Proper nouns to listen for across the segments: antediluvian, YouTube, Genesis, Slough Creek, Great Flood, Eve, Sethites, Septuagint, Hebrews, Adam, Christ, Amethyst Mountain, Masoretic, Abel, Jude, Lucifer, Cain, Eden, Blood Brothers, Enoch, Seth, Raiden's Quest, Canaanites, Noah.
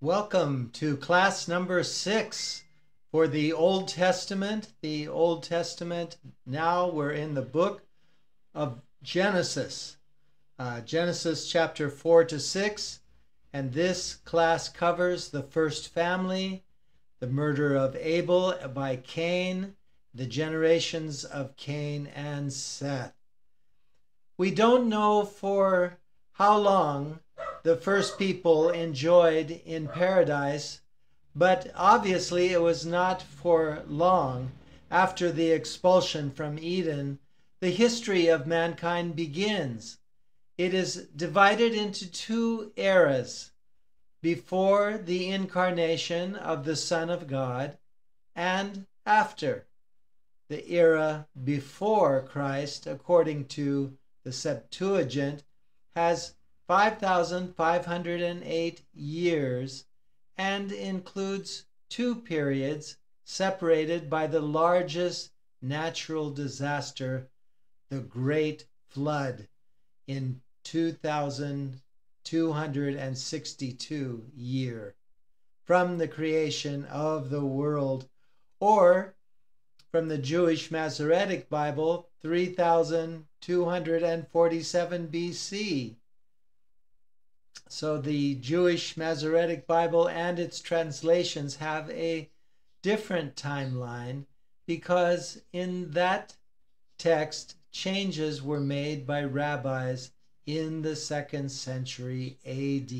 Welcome to class number 6 for the Old Testament. The Old Testament, now we're in the book of Genesis. Genesis chapter 4 to 6, and this class covers the first family, the murder of Abel by Cain, the generations of Cain and Seth. We don't know for how long the first people enjoyed in paradise, but obviously it was not for long. After the expulsion from Eden, the history of mankind begins. It is divided into two eras: before the incarnation of the Son of God and after. The era before Christ, according to the Septuagint, has 5,508 years and includes 2 periods separated by the largest natural disaster, the Great Flood, in 2,262 years from the creation of the world, or from the Jewish Masoretic Bible, 3,247 BC. So the Jewish Masoretic Bible and its translations have a different timeline, because in that text changes were made by rabbis in the 2nd century AD.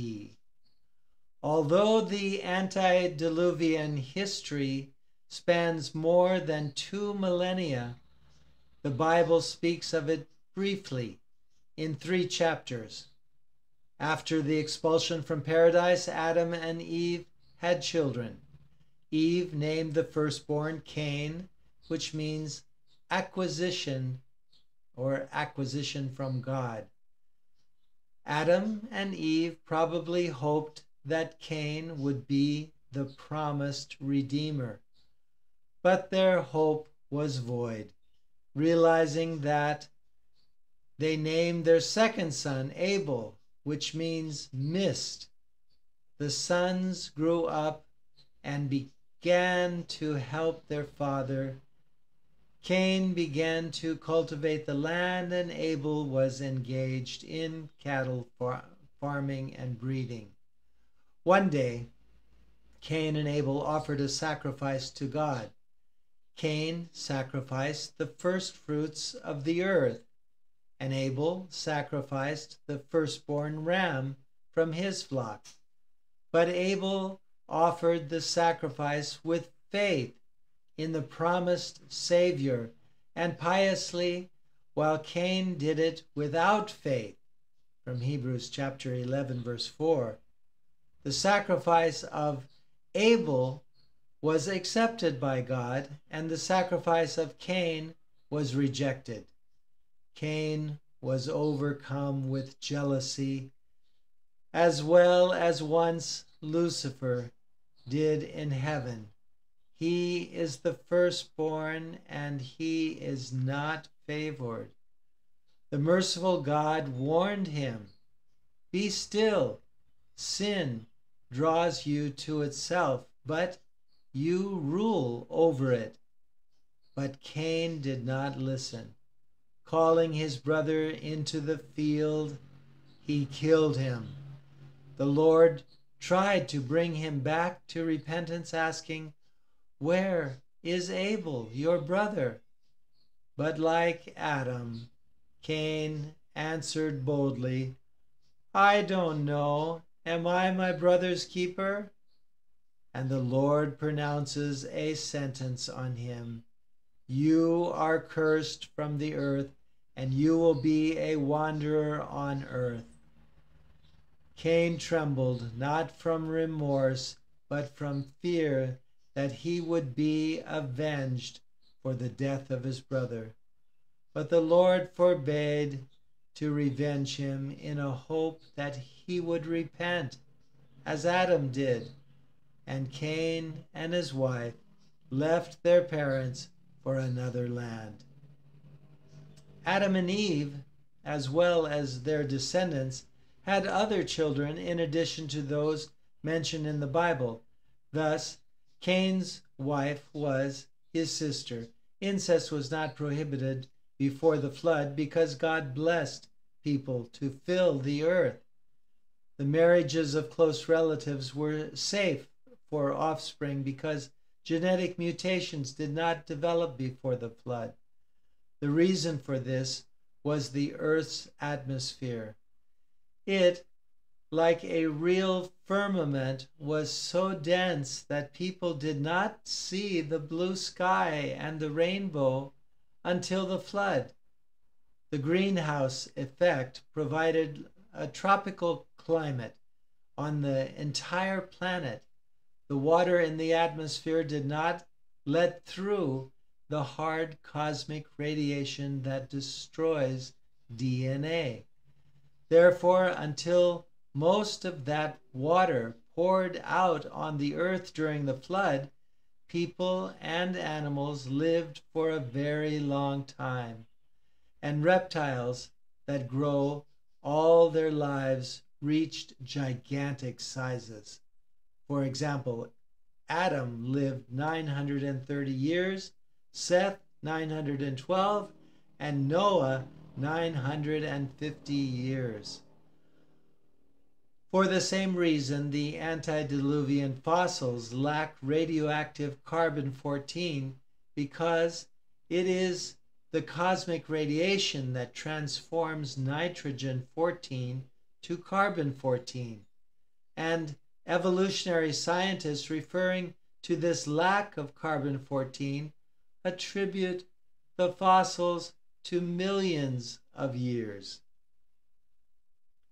Although the antediluvian history spans more than 2 millennia, the Bible speaks of it briefly in 3 chapters. After the expulsion from paradise, Adam and Eve had children. Eve named the firstborn Cain, which means acquisition, or acquisition from God. Adam and Eve probably hoped that Cain would be the promised redeemer, but their hope was void. Realizing that, they named their second son Abel, which means mist. The sons grew up and began to help their father. Cain began to cultivate the land, and Abel was engaged in cattle farming and breeding. One day, Cain and Abel offered a sacrifice to God. Cain sacrificed the first fruits of the earth, and Abel sacrificed the firstborn ram from his flock. But Abel offered the sacrifice with faith in the promised Savior, and piously, while Cain did it without faith, from Hebrews chapter 11, verse 4. The sacrifice of Abel was accepted by God, and the sacrifice of Cain was rejected. Cain was overcome with jealousy, as well as once Lucifer did in heaven. He is the firstborn, and he is not favored. The merciful God warned him, "Be still. Sin draws you to itself, but you rule over it." But Cain did not listen. Calling his brother into the field, he killed him. The Lord tried to bring him back to repentance, asking, "Where is Abel, your brother?" But like Adam, Cain answered boldly, "I don't know. Am I my brother's keeper?" And the Lord pronounces a sentence on him: "You are cursed from the earth, and you will be a wanderer on earth." Cain trembled, not from remorse, but from fear that he would be avenged for the death of his brother. But the Lord forbade to revenge him, in a hope that he would repent, as Adam did. And Cain and his wife left their parents for another land. Adam and Eve, as well as their descendants, had other children in addition to those mentioned in the Bible. Thus, Cain's wife was his sister. Incest was not prohibited before the flood because God blessed people to fill the earth. The marriages of close relatives were safe for offspring because genetic mutations did not develop before the flood. The reason for this was the earth's atmosphere. It, like a real firmament, was so dense that people did not see the blue sky and the rainbow until the flood. The greenhouse effect provided a tropical climate on the entire planet. The water in the atmosphere did not let through the hard cosmic radiation that destroys DNA. Therefore, until most of that water poured out on the earth during the flood, people and animals lived for a very long time, and reptiles that grow all their lives reached gigantic sizes. For example, Adam lived 930 years, Seth 912, and Noah 950 years. For the same reason, the antediluvian fossils lack radioactive carbon-14 because it is the cosmic radiation that transforms nitrogen-14 to carbon-14, and evolutionary scientists referring to this lack of carbon-14 attribute the fossils to millions of years.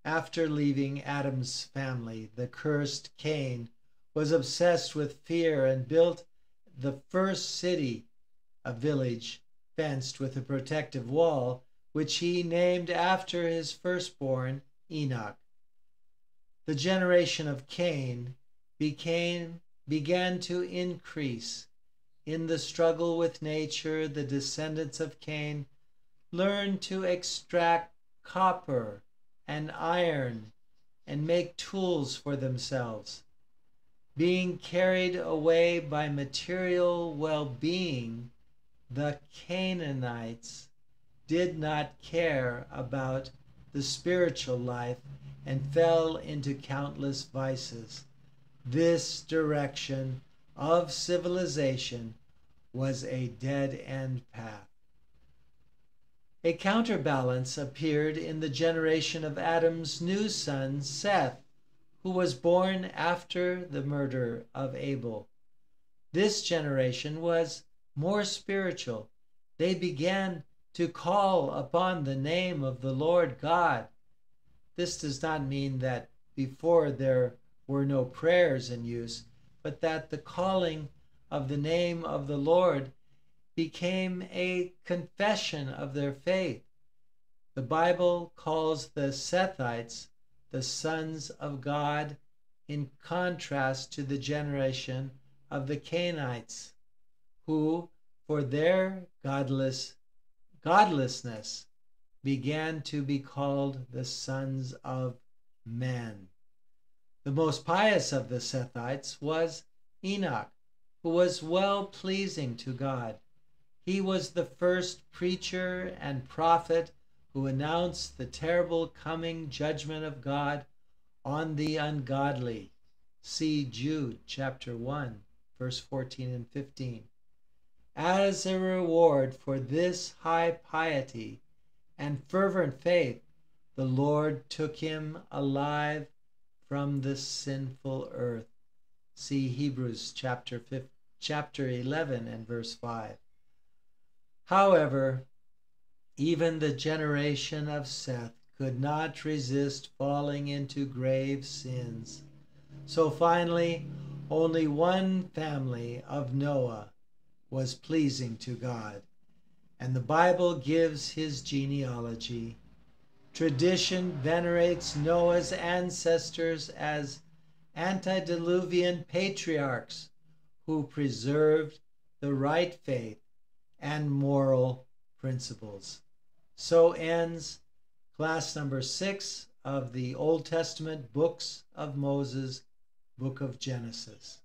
After leaving Adam's family, the cursed Cain was obsessed with fear and built the first city, a village fenced with a protective wall, which he named after his firstborn, Enoch. The generation of Cain began to increase. In the struggle with nature, the descendants of Cain learned to extract copper and iron and make tools for themselves. Being carried away by material well-being, the Canaanites did not care about the spiritual life and fell into countless vices. This direction of civilization was a dead-end path. A counterbalance appeared in the generation of Adam's new son, Seth, who was born after the murder of Abel. This generation was more spiritual. They began to call upon the name of the Lord God. This does not mean that before there were no prayers in use, but that the calling of the name of the Lord became a confession of their faith. The Bible calls the Sethites the sons of God, in contrast to the generation of the Cainites, who, for their godlessness, began to be called the sons of man. The most pious of the Sethites was Enoch, who was well-pleasing to God. He was the first preacher and prophet who announced the terrible coming judgment of God on the ungodly. See Jude chapter 1, verse 14 and 15. As a reward for this high piety and fervent faith, the Lord took him alive from the sinful earth. See Hebrews chapter 11 and verse 5. However, even the generation of Seth could not resist falling into grave sins. So finally, only one family of Noah was pleasing to God, and the Bible gives his genealogy. Tradition venerates Noah's ancestors as antediluvian patriarchs who preserved the right faith and moral principles. So ends class number 6 of the Old Testament books of Moses, book of Genesis.